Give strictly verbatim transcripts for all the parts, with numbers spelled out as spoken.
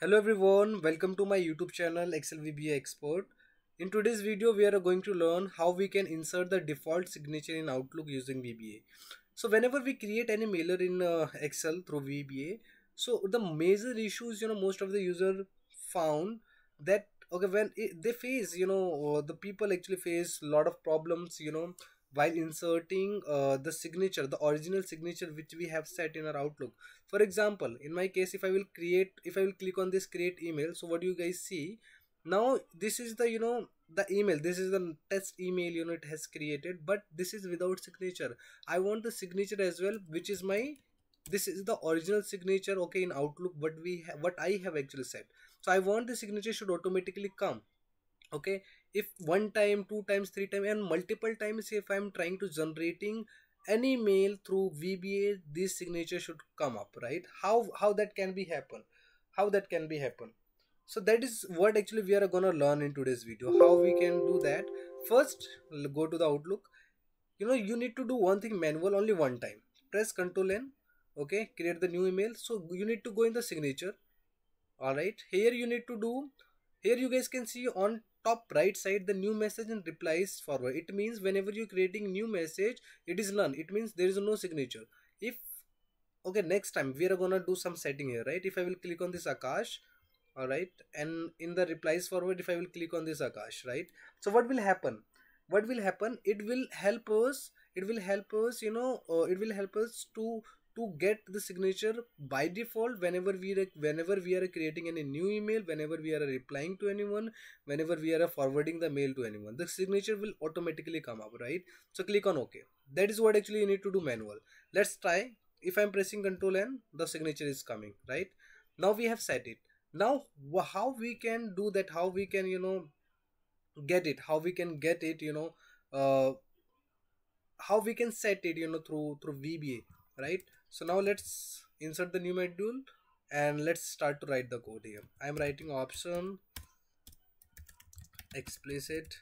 Hello everyone, welcome to my YouTube channel Excel V B A Expert. In today's video we are going to learn how we can insert the default signature in Outlook using V B A. So whenever we create any mailer in uh, Excel through V B A, so the major issues you know most of the user found that okay when it, they face you know the people actually face a lot of problems you know while inserting uh, the signature, the original signature which we have set in our Outlook. For example, in my case, if I will create, if I will click on this create email, so what do you guys see? Now this is the, you know, the email, this is the test email, you know, it has created, but this is without signature. I want the signature as well, which is my, this is the original signature, okay, in Outlook, but we have, what I have actually set. So I want the signature should automatically come. Okay, if one time, two times, three times and multiple times if I'm trying to generating any mail through V B A, this signature should come up, right? How how that can be happen? How that can be happen? So that is what actually we are gonna learn in today's video. How we can do that? First, go to the Outlook. You know, you need to do one thing manual only one time. Press Ctrl N. Okay, create the new email. So you need to go in the signature. Alright, here you need to do, here you guys can see on top right side the new message and replies forward. It means whenever you're creating new message, it is none. It means there is no signature. If okay, next time we are gonna do some setting here, right? If I will click on this Akash, all right, and in the replies forward, if I will click on this Akash, right? So what will happen? What will happen? It will help us. It will help us. You know, uh, it will help us to to get the signature by default whenever we are, whenever we are creating any new email, whenever we are replying to anyone, whenever we are forwarding the mail to anyone, the signature will automatically come up, right? So click on OK. That is what actually you need to do manual. Let's try. If I'm pressing Ctrl N, the signature is coming, right? Now we have set it. Now how we can do that, how we can, you know, get it, how we can get it, you know, uh, how we can set it, you know, through, through V B A, right? So now let's insert the new module and let's start to write the code here. I'm writing option explicit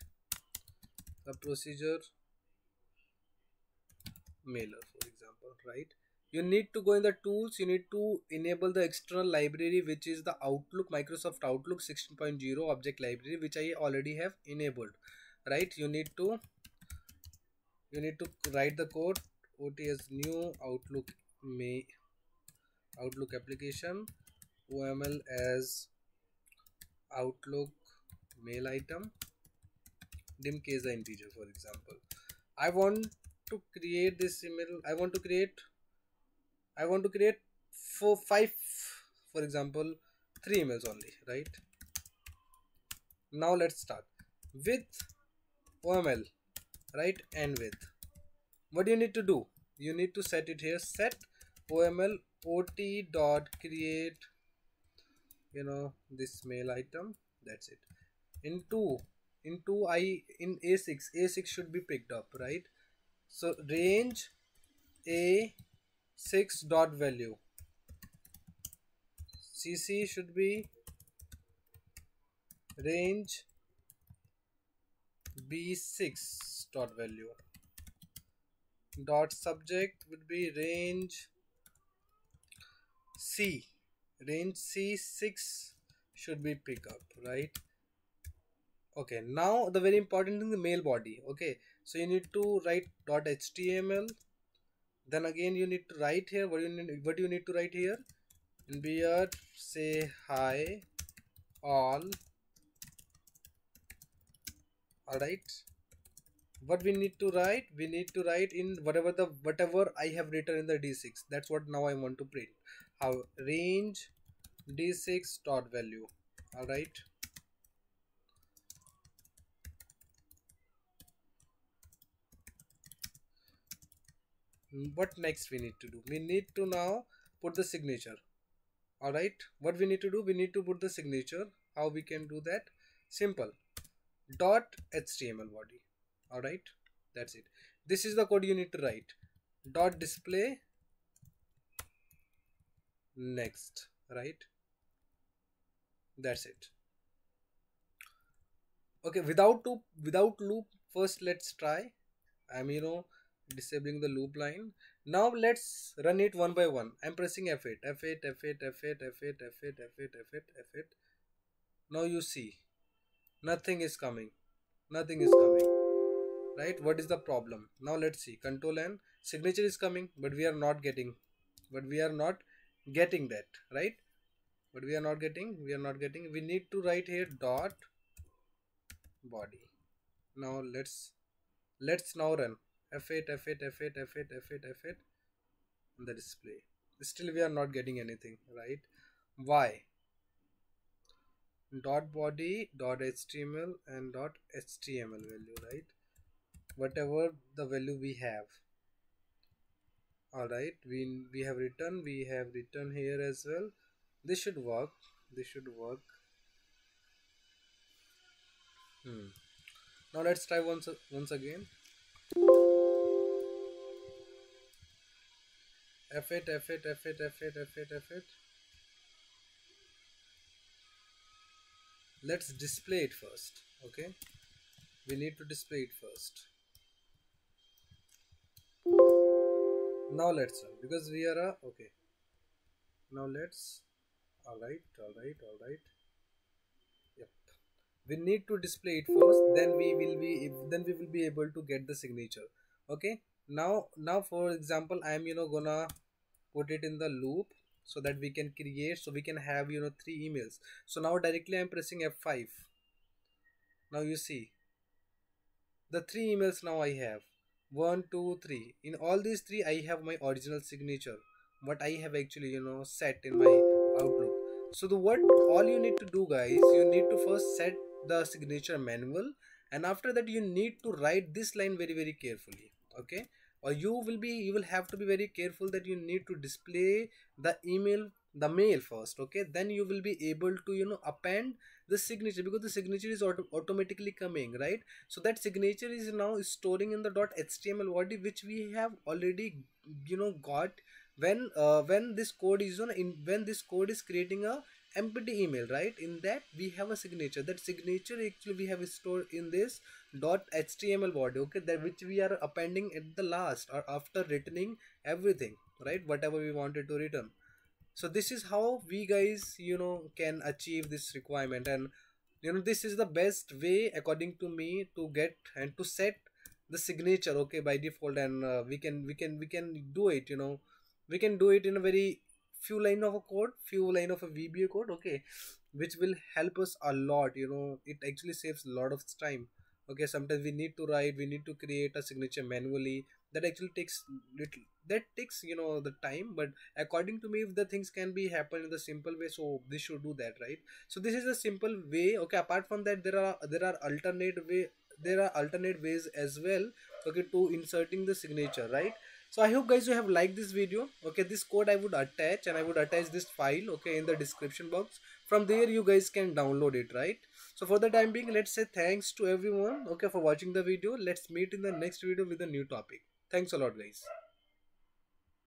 the procedure mailer, for example, right? You need to go in the tools, you need to enable the external library, which is the Outlook, Microsoft Outlook sixteen point zero object library, which I already have enabled, right? You need to, you need to write the code O T S new Outlook May Outlook application O M L as Outlook mail item dim k is the integer. For example, I want to create this email, I want to create I want to create four five for example three emails only, right? Now let's start with O M L, right? And with what do you need to do? You need to set it here, set O M L O T dot create, you know, this mail item, that's it. In two, in two I, in A six, A six should be picked up, right? So range A six dot value, C C should be range B six dot value, dot subject would be range C, range C six should be pick up, right? Okay, now the very important thing, the mail body. Okay, so you need to write dot H T M L, then again you need to write here what you need, what you need to write here in beard, say hi all. All right, what we need to write, we need to write in whatever the whatever I have written in the D six, that's what now I want to print. How range D six dot value, all right, what next we need to do, we need to now put the signature. All right, what we need to do, we need to put the signature. How we can do that? Simple dot H T M L body. All right, that's it. This is the code you need to write. Dot display next, right? That's it. Okay, without loop, without loop first let's try. I'm you know disabling the loop line. Now let's run it one by one. I'm pressing F eight, F eight, F eight, F eight, F eight, F eight, F eight, F eight, F eight. Now you see, nothing is coming, nothing is coming, right? What is the problem? Now let's see, Ctrl N, signature is coming, but we are not getting, but we are not getting that, right? But we are not getting, we are not getting, we need to write here dot body. Now let's, let's now run. F eight, F eight, F eight, F eight, F eight, F eight on the display. Still we are not getting anything, right? Why? Dot body, dot H T M L and dot H T M L value, right? Whatever the value we have. Alright, we, we have written, we have written here as well. This should work, this should work. Hmm. Now let's try once, once again. F eight, F eight, F eight, F eight, F eight, F eight. Let's display it first, okay? We need to display it first. Now let's run, because we are a, okay. Now let's, alright, alright, alright. Yep. We need to display it first, then we will be, then we will be able to get the signature, okay? Now, now for example, I am, you know, gonna put it in the loop so that we can create, so we can have, you know, three emails. So now directly I am pressing F five. Now you see the three emails now I have. One, two, three. In all these three, I have my original signature, what I have actually, you know, set in my Outlook. So the what all you need to do, guys, you need to first set the signature manual, and after that you need to write this line very, very carefully. Okay, or you will be you will have to be very careful that you need to display the email, the mail first, okay? Then you will be able to, you know, append the signature, because the signature is auto automatically coming, right? So that signature is now storing in the .html body, which we have already, you know, got when uh, when this code is on in when this code is creating a empty email, right? In that we have a signature. That signature actually we have stored in this .html body, okay? That which we are appending at the last or after returning everything, right? Whatever we wanted to return. So this is how we guys, you know, can achieve this requirement, and you know this is the best way according to me to get and to set the signature, okay, by default, and uh, we can we can we can do it, you know, we can do it in a very few line of a code, few line of a V B A code, okay, which will help us a lot, you know, it actually saves a lot of time, okay? Sometimes we need to write, we need to create a signature manually, that actually takes little, that takes, you know, the time, but according to me, if the things can be happen in the simple way, so this should do that, right? So this is a simple way, okay? Apart from that, there are, there are alternate way, there are alternate ways as well, okay, to inserting the signature, right? So I hope guys you have liked this video, okay? This code I would attach, and I would attach this file, okay, in the description box. From there you guys can download it, right? So for the time being, let's say thanks to everyone, okay, for watching the video. Let's meet in the next video with a new topic. Thanks a lot guys.